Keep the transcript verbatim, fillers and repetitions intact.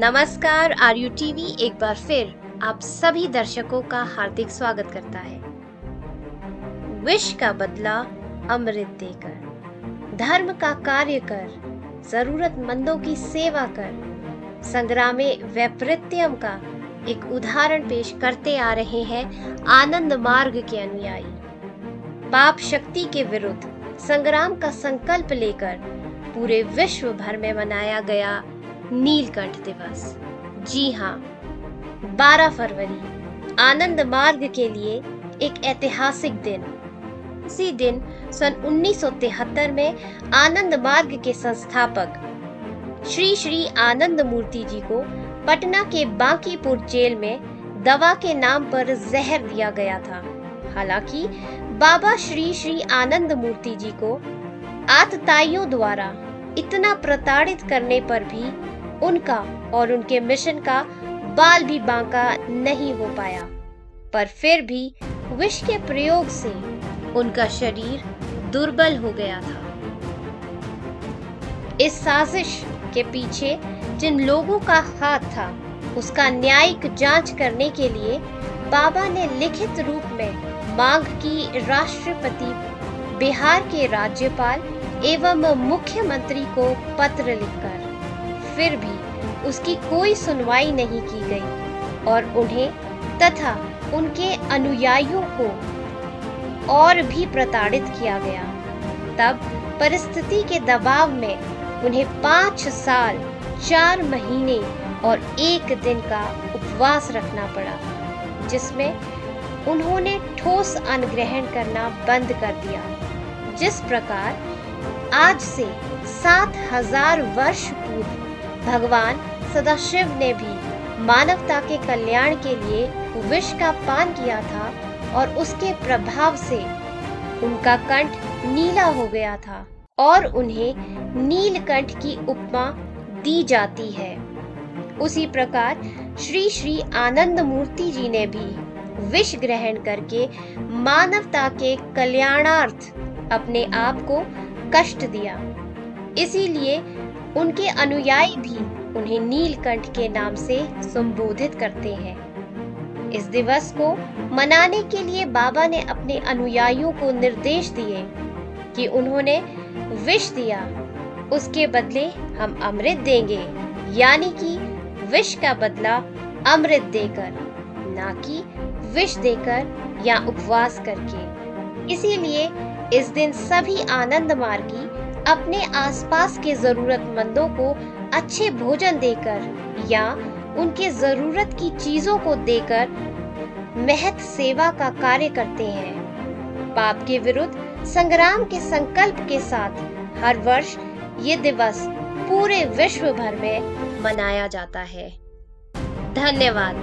नमस्कार, are you TV एक बार फिर आप सभी दर्शकों का हार्दिक स्वागत करता है। विष का बदला अमृत देकर, धर्म का कार्य कर, जरूरतमंदों की सेवा कर, संग्रामे वैपरीत्यम का एक उदाहरण पेश करते आ रहे हैं आनंद मार्ग के अनुयायी। पाप शक्ति के विरुद्ध संग्राम का संकल्प लेकर पूरे विश्व भर में मनाया गया नीलकंठ दिवस। जी हाँ, बारह फरवरी आनंद मार्ग के लिए एक ऐतिहासिक दिन। इसी दिन सन उन्नीस सौ तिहत्तर में आनंद मार्ग के संस्थापक श्री श्री आनंद मूर्ति जी को पटना के बांकीपुर जेल में दवा के नाम पर जहर दिया गया था। हालांकि बाबा श्री श्री आनंद मूर्ति जी को आतताइयों द्वारा इतना प्रताड़ित करने पर भी उनका और उनके मिशन का बाल भी बांका नहीं हो पाया, पर फिर भी विष के प्रयोग से उनका शरीर दुर्बल हो गया था। इस साजिश के पीछे जिन लोगों का हाथ था, उसका न्यायिक जांच करने के लिए बाबा ने लिखित रूप में मांग की राष्ट्रपति, बिहार के राज्यपाल एवं मुख्यमंत्री को पत्र लिखकर, फिर भी उसकी कोई सुनवाई नहीं की गई और उन्हें तथा उनके अनुयायियों को और भी प्रताड़ित किया गया। तब परिस्थिति के दबाव में उन्हें पाँच साल, चार महीने और एक दिन का उपवास रखना पड़ा, जिसमें उन्होंने ठोस अन्न ग्रहण करना बंद कर दिया। जिस प्रकार आज से सात हजार वर्ष पूर्व भगवान सदाशिव ने भी मानवता के कल्याण के लिए विष का पान किया था और उसके प्रभाव से उनका कंठ नीला हो गया था और उन्हें नीलकंठ की उपमा दी जाती है, उसी प्रकार श्री श्री आनंद मूर्ति जी ने भी विष ग्रहण करके मानवता के कल्याणार्थ अपने आप को कष्ट दिया। इसीलिए उनके अनुयायी भी उन्हें नीलकंठ के नाम से संबोधित करते हैं। इस दिवस को मनाने के लिए बाबा ने अपने अनुयायियों को निर्देश दिए कि उन्होंने विष दिया, उसके बदले हम अमृत देंगे, यानी कि विष का बदला अमृत देकर, ना कि विष देकर या उपवास करके। इसीलिए इस दिन सभी आनंद मार्गी अपने आसपास के जरूरतमंदों को अच्छे भोजन देकर या उनके जरूरत की चीजों को देकर महत सेवा का कार्य करते हैं। पाप के विरुद्ध संग्राम के संकल्प के साथ हर वर्ष ये दिवस पूरे विश्व भर में मनाया जाता है। धन्यवाद।